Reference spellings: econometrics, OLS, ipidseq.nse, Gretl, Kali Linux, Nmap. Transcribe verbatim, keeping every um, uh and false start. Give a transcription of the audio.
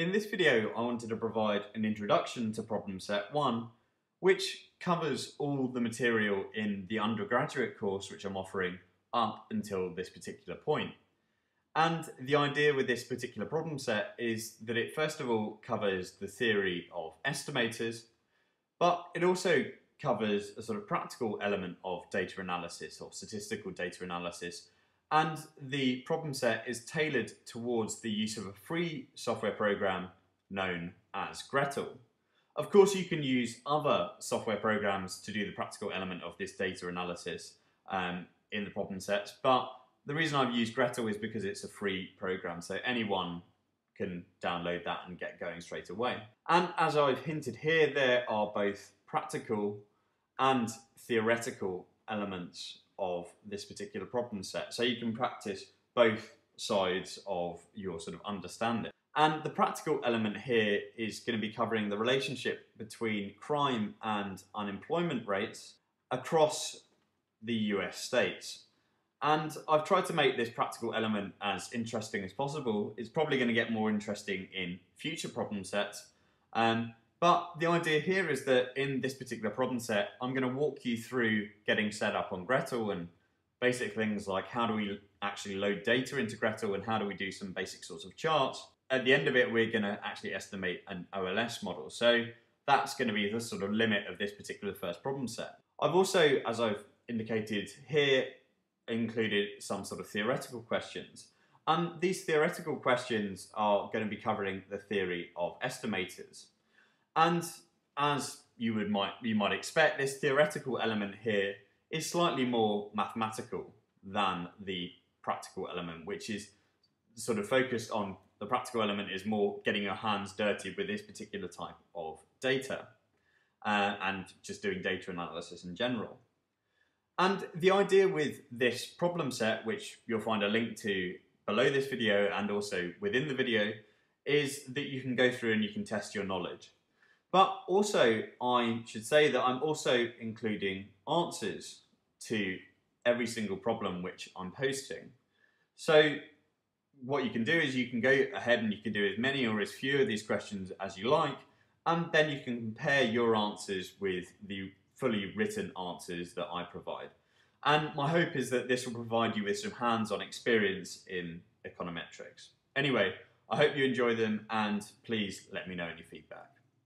In this video, I wanted to provide an introduction to problem set one, which covers all the material in the undergraduate course which I'm offering up until this particular point. And the idea with this particular problem set is that it first of all covers the theory of estimators, but it also covers a sort of practical element of data analysis or statistical data analysis. And the problem set is tailored towards the use of a free software program known as Gretl. Of course, you can use other software programs to do the practical element of this data analysis um, in the problem sets, but the reason I've used Gretl is because it's a free program, so anyone can download that and get going straight away. And as I've hinted here, there are both practical and theoretical elements of this particular problem set, so you can practice both sides of your sort of understanding. And the practical element here is going to be covering the relationship between crime and unemployment rates across the U S states. And I've tried to make this practical element as interesting as possible. It's probably going to get more interesting in future problem sets. Um, But the idea here is that in this particular problem set, I'm going to walk you through getting set up on Gretl and basic things like how do we actually load data into Gretl and how do we do some basic sorts of charts. At the end of it, we're going to actually estimate an O L S model. So that's going to be the sort of limit of this particular first problem set. I've also, as I've indicated here, included some sort of theoretical questions. And these theoretical questions are going to be covering the theory of estimators. And as you would might you might expect, this theoretical element here is slightly more mathematical than the practical element, which is sort of focused on the practical element is more getting your hands dirty with this particular type of data uh, and just doing data analysis in general. And the idea with this problem set, which you'll find a link to below this video and also within the video, is that you can go through and you can test your knowledge. But also, I should say that I'm also including answers to every single problem which I'm posting. So what you can do is you can go ahead and you can do as many or as few of these questions as you like, and then you can compare your answers with the fully written answers that I provide. And my hope is that this will provide you with some hands-on experience in econometrics. Anyway, I hope you enjoy them, and please let me know any feedback.